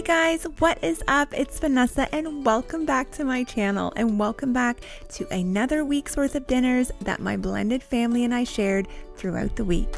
Hey guys, what is up? It's Vanessa and welcome back to my channel and welcome back to another week's worth of dinners that my blended family and I shared throughout the week.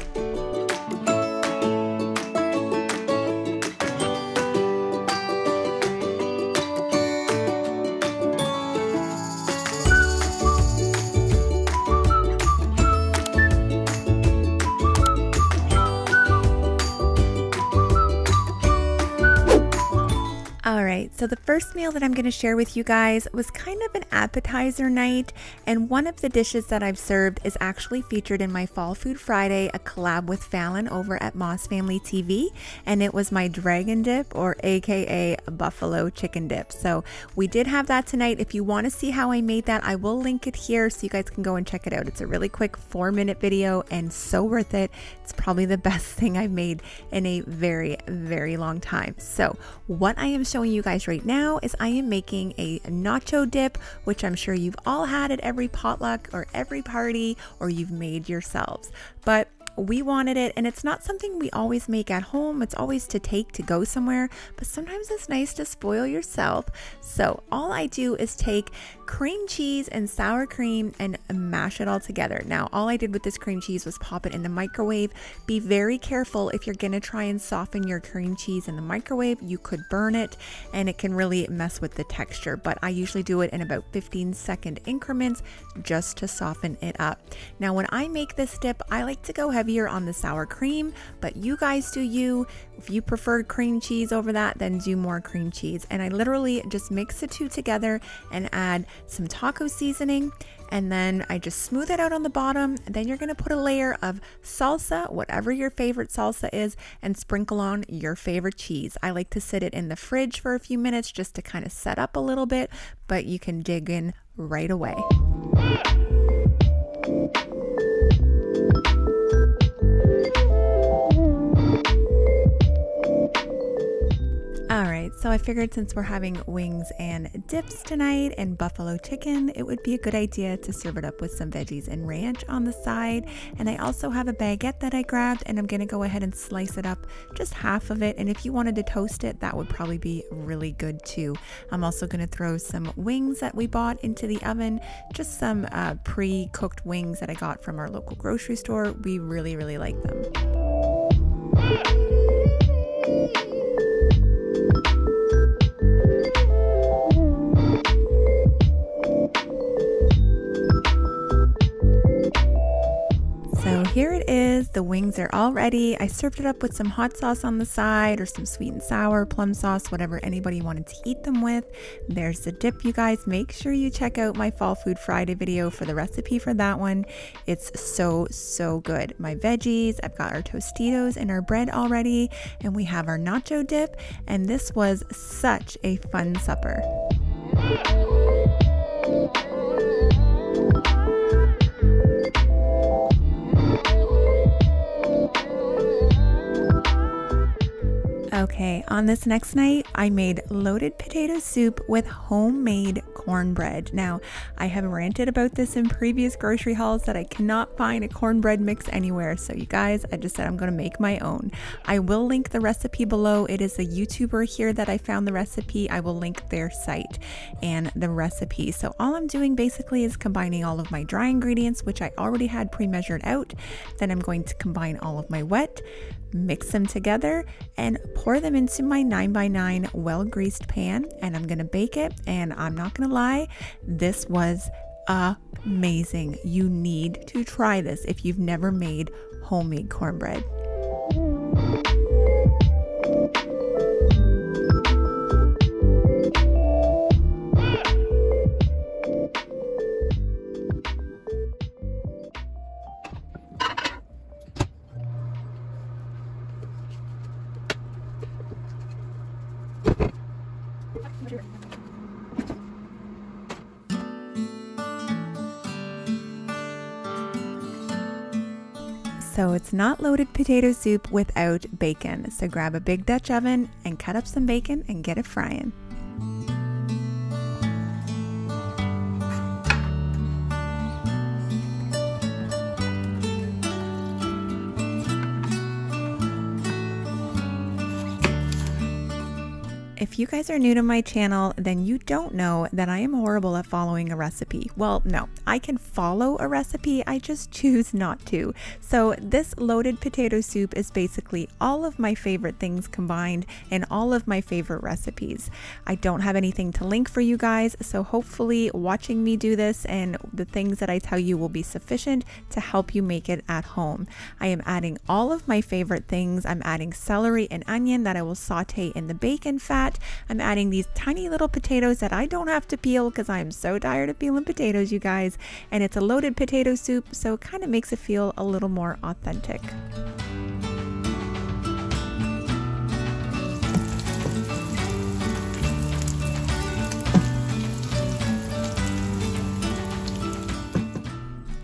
So the first meal that I'm going to share with you guys was kind of an appetizer night, and one of the dishes that I've served is actually featured in my Fall Food Friday, a collab with Fallon over at Moss Family TV, and it was my Dragon Dip, or aka Buffalo Chicken Dip. So we did have that tonight. If you want to see how I made that, I will link it here so you guys can go and check it out. It's a really quick 4-minute video and so worth it. It's probably the best thing I've made in a very, very long time. So what I am showing you guys right now is I am making a nacho dip, which I'm sure you've all had at every potluck or every party, or you've made yourselves, but we wanted it, and it's not something we always make at home. It's always to take to go somewhere, but sometimes it's nice to spoil yourself. So all I do is take cream cheese and sour cream and mash it all together. Now, all I did with this cream cheese was pop it in the microwave. Be very careful if you're gonna try and soften your cream cheese in the microwave. You could burn it and it can really mess with the texture, but I usually do it in about 15-second increments just to soften it up. Now, when I make this dip, I like to go ahead heavier on the sour cream, but you guys do you. If you prefer cream cheese over that, then do more cream cheese. And I literally just mix the two together and add some taco seasoning, and then I just smooth it out on the bottom. Then you're gonna put a layer of salsa, whatever your favorite salsa is, and sprinkle on your favorite cheese. I like to sit it in the fridge for a few minutes just to kind of set up a little bit, but you can dig in right away. So I figured since we're having wings and dips tonight and buffalo chicken, it would be a good idea to serve it up with some veggies and ranch on the side. And I also have a baguette that I grabbed, and I'm going to go ahead and slice it up, just half of it. And if you wanted to toast it, that would probably be really good too. I'm also going to throw some wings that we bought into the oven, just some pre-cooked wings that I got from our local grocery store. We really, really like them. Here it is. The wings are all ready. I served it up with some hot sauce on the side, or some sweet and sour, plum sauce, whatever anybody wanted to eat them with. There's the dip, you guys. Make sure you check out my Fall Food Friday video for the recipe for that one. It's so, so good. My veggies, I've got our Tostitos and our bread already, and we have our nacho dip, and this was such a fun supper. Okay, on this next night, I made loaded potato soup with homemade cornbread. Now, I have ranted about this in previous grocery hauls that I cannot find a cornbread mix anywhere. So you guys, I just said I'm gonna make my own. I will link the recipe below. It is a YouTuber here that I found the recipe. I will link their site and the recipe. So all I'm doing basically is combining all of my dry ingredients, which I already had pre-measured out. Then I'm going to combine all of my wet, mix them together, and pour them into my 9x9 well-greased pan, and I'm gonna bake it. And I'm not gonna lie, this was amazing. You need to try this if you've never made homemade cornbread. So it's not loaded potato soup without bacon. So grab a big Dutch oven and cut up some bacon and get it frying. If you guys are new to my channel, then you don't know that I am horrible at following a recipe. Well, no, I can follow a recipe, I just choose not to. So this loaded potato soup is basically all of my favorite things combined and all of my favorite recipes. I don't have anything to link for you guys, so hopefully watching me do this and the things that I tell you will be sufficient to help you make it at home. I am adding all of my favorite things. I'm adding celery and onion that I will saute in the bacon fat. I'm adding these tiny little potatoes that I don't have to peel because I'm so tired of peeling potatoes, you guys. And it's a loaded potato soup, so it kind of makes it feel a little more authentic.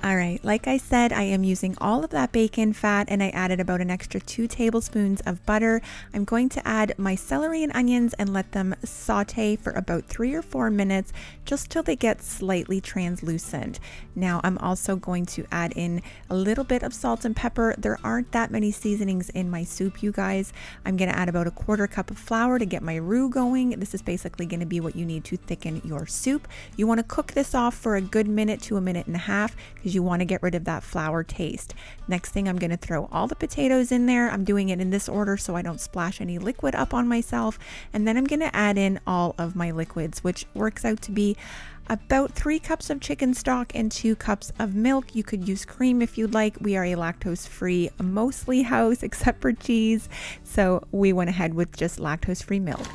All right, like I said, I am using all of that bacon fat and I added about an extra 2 tablespoons of butter. I'm going to add my celery and onions and let them saute for about 3 or 4 minutes, just till they get slightly translucent. Now I'm also going to add in a little bit of salt and pepper. There aren't that many seasonings in my soup, you guys. I'm gonna add about a 1/4 cup of flour to get my roux going. This is basically gonna be what you need to thicken your soup. You wanna cook this off for a good minute to a minute and a half, because you want to get rid of that flour taste. Next thing, I'm going to throw all the potatoes in there. I'm doing it in this order so I don't splash any liquid up on myself. And then I'm going to add in all of my liquids, which works out to be about 3 cups of chicken stock and 2 cups of milk. You could use cream if you'd like. We are a lactose-free mostly house except for cheese, so we went ahead with just lactose-free milk.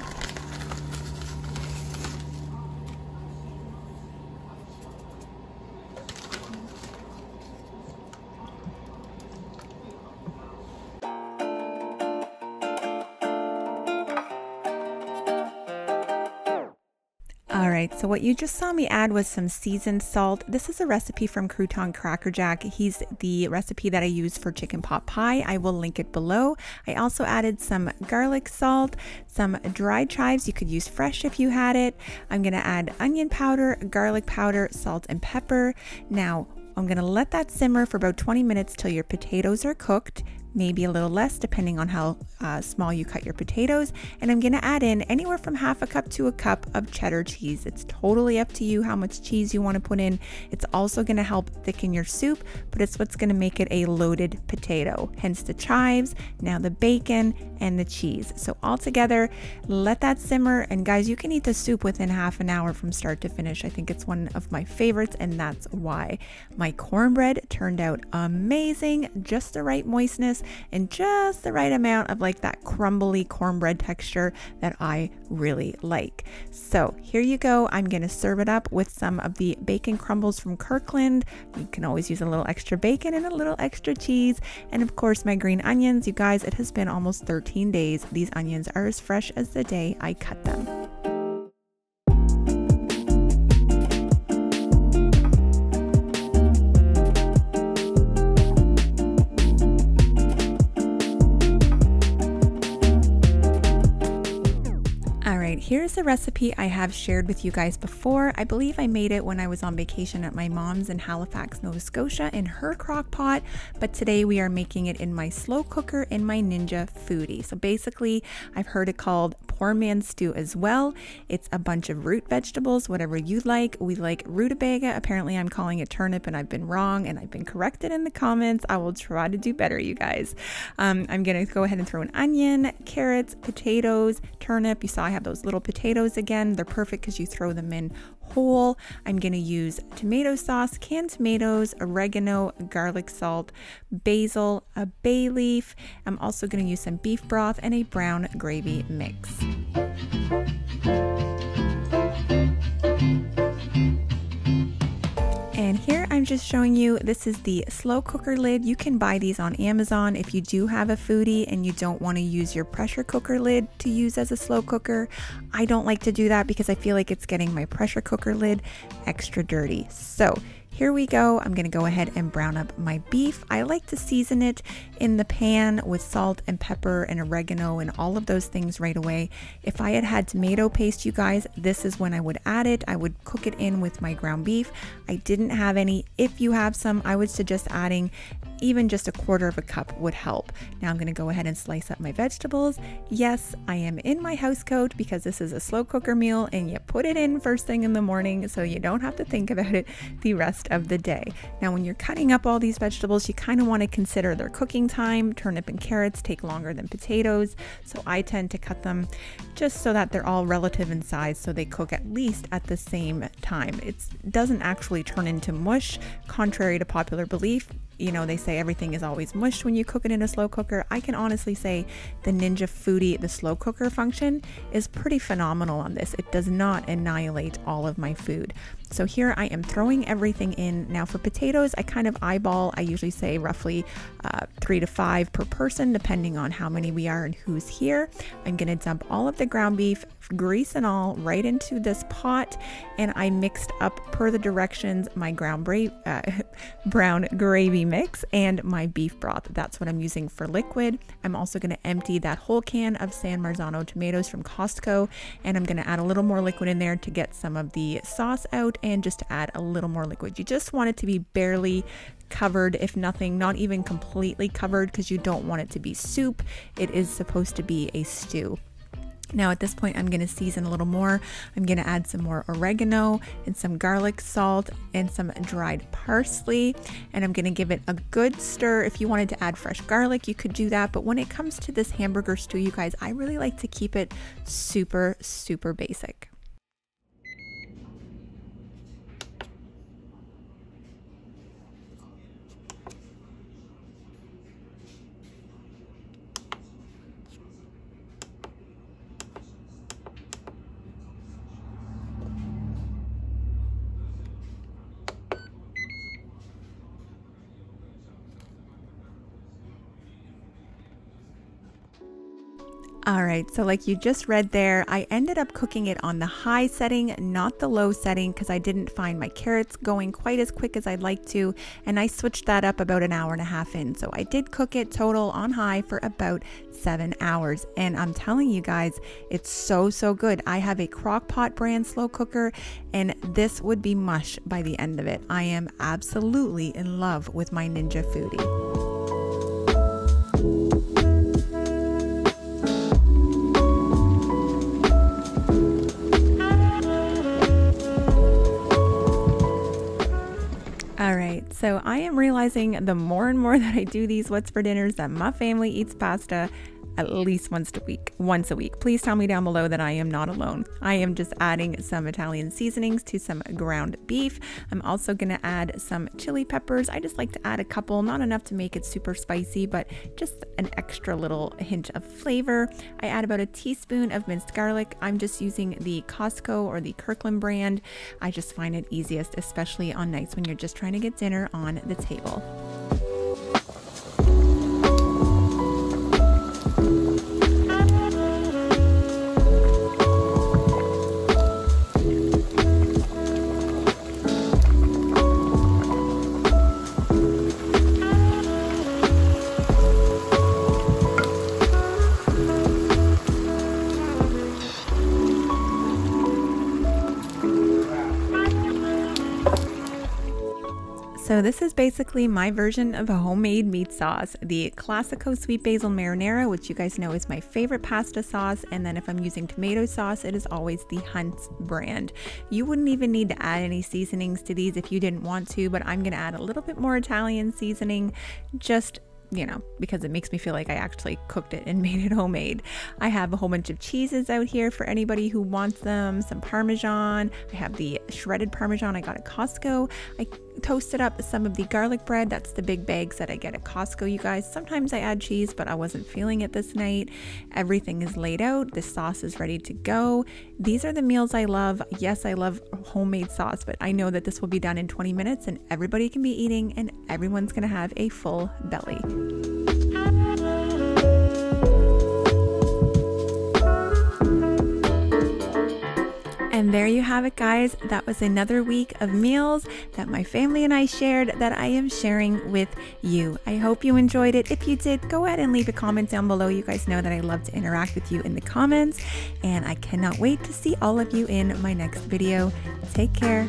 So what you just saw me add was some seasoned salt. This is a recipe from Crouton Crackerjack. He's the recipe that I use for chicken pot pie. I will link it below. I also added some garlic salt, some dried chives. You could use fresh if you had it. I'm gonna add onion powder, garlic powder, salt and pepper. Now I'm gonna let that simmer for about 20 minutes till your potatoes are cooked, maybe a little less depending on how small you cut your potatoes. And I'm gonna add in anywhere from 1/2 cup to 1 cup of cheddar cheese. It's totally up to you how much cheese you wanna put in. It's also gonna help thicken your soup, but it's what's gonna make it a loaded potato, hence the chives, now the bacon and the cheese. So all together, let that simmer. And guys, you can eat the soup within 1/2 an hour from start to finish. I think it's one of my favorites and that's why. My cornbread turned out amazing, just the right moistness, and just the right amount of like that crumbly cornbread texture that I really like. So here you go. I'm gonna serve it up with some of the bacon crumbles from Kirkland. You can always use a little extra bacon and a little extra cheese. And of course my green onions, you guys, it has been almost 13 days. These onions are as fresh as the day I cut them. Here's a recipe I have shared with you guys before. I believe I made it when I was on vacation at my mom's in Halifax, Nova Scotia in her Crock-Pot, but today we are making it in my slow cooker in my Ninja Foodi. So basically, I've heard it called poor man's stew as well. It's a bunch of root vegetables, whatever you like. We like rutabaga. Apparently I'm calling it turnip and I've been wrong and I've been corrected in the comments. I will try to do better, you guys. I'm gonna go ahead and throw an onion, carrots, potatoes, turnip. You saw I have those little potatoes again. They're perfect because you throw them in whole. I'm going to use tomato sauce, canned tomatoes, oregano, garlic salt, basil, a bay leaf. I'm also going to use some beef broth and a brown gravy mix. And here I'm just showing you, this is the slow cooker lid. You can buy these on Amazon if you do have a foodie and you don't want to use your pressure cooker lid to use as a slow cooker. I don't like to do that because I feel like it's getting my pressure cooker lid extra dirty. So here we go. I'm gonna go ahead and brown up my beef. I like to season it in the pan with salt and pepper and oregano and all of those things right away. If I had had tomato paste, you guys, this is when I would add it. I would cook it in with my ground beef. I didn't have any. If you have some, I would suggest adding even just a quarter of a cup would help. Now I'm going to go ahead and slice up my vegetables. Yes, I am in my house coat because this is a slow cooker meal and you put it in first thing in the morning so you don't have to think about it the rest of the day. Now when you're cutting up all these vegetables, you kind of want to consider their cooking time. Turnip and carrots take longer than potatoes, so I tend to cut them just so that they're all relative in size so they cook at least at the same time. It doesn't actually turn into mush, contrary to popular belief. You know, they say everything is always mushed when you cook it in a slow cooker. I can honestly say the Ninja Foodi, the slow cooker function, is pretty phenomenal on this. It does not annihilate all of my food. So here I am throwing everything in. Now for potatoes, I kind of eyeball. I usually say roughly 3 to 5 per person, depending on how many we are and who's here. I'm gonna dump all of the ground beef, grease and all, right into this pot, and I mixed up, per the directions, my brown gravy mix and my beef broth. That's what I'm using for liquid. I'm also gonna empty that whole can of San Marzano tomatoes from Costco, and I'm gonna add a little more liquid in there to get some of the sauce out and just to add a little more liquid. You just want it to be barely covered, if nothing, not even completely covered, because you don't want it to be soup. It is supposed to be a stew. Now at this point, I'm going to season a little more. I'm going to add some more oregano and some garlic salt and some dried parsley, and I'm going to give it a good stir. If you wanted to add fresh garlic, you could do that, but when it comes to this hamburger stew, you guys, I really like to keep it super basic. All right, so like you just read there, I ended up cooking it on the high setting, not the low setting, because I didn't find my carrots going quite as quick as I'd like to, and I switched that up about an hour and a half in. So I did cook it total on high for about 7 hours, and I'm telling you guys, it's so good. I have a Crock-Pot brand slow cooker, and this would be mush by the end of it. I am absolutely in love with my Ninja Foodi. So I am realizing the more and more that I do these what's for dinners that my family eats pasta at least once a week. Please tell me down below that I am not alone. I am just adding some Italian seasonings to some ground beef. I'm also gonna add some chili peppers. I just like to add a couple, not enough to make it super spicy, but just an extra little hint of flavor. I add about a teaspoon of minced garlic. I'm just using the Costco or the Kirkland brand. I just find it easiest, especially on nights when you're just trying to get dinner on the table. So this is basically my version of a homemade meat sauce, the Classico sweet basil marinara, which you guys know is my favorite pasta sauce, and then if I'm using tomato sauce, it is always the Hunt's brand. You wouldn't even need to add any seasonings to these if you didn't want to, but I'm gonna add a little bit more Italian seasoning, just you know, because it makes me feel like I actually cooked it and made it homemade. I have a whole bunch of cheeses out here for anybody who wants them, some Parmesan. I have the shredded Parmesan I got at Costco. I toasted up some of the garlic bread. That's the big bags that I get at Costco, you guys. Sometimes I add cheese, but I wasn't feeling it this night. Everything is laid out. The sauce is ready to go. These are the meals I love. Yes, I love homemade sauce, but I know that this will be done in 20 minutes and everybody can be eating and everyone's gonna have a full belly. And there you have it, guys. That was another week of meals that my family and I shared that I am sharing with you. I hope you enjoyed it. If you did, go ahead and leave a comment down below. You guys know that I love to interact with you in the comments, and I cannot wait to see all of you in my next video. Take care.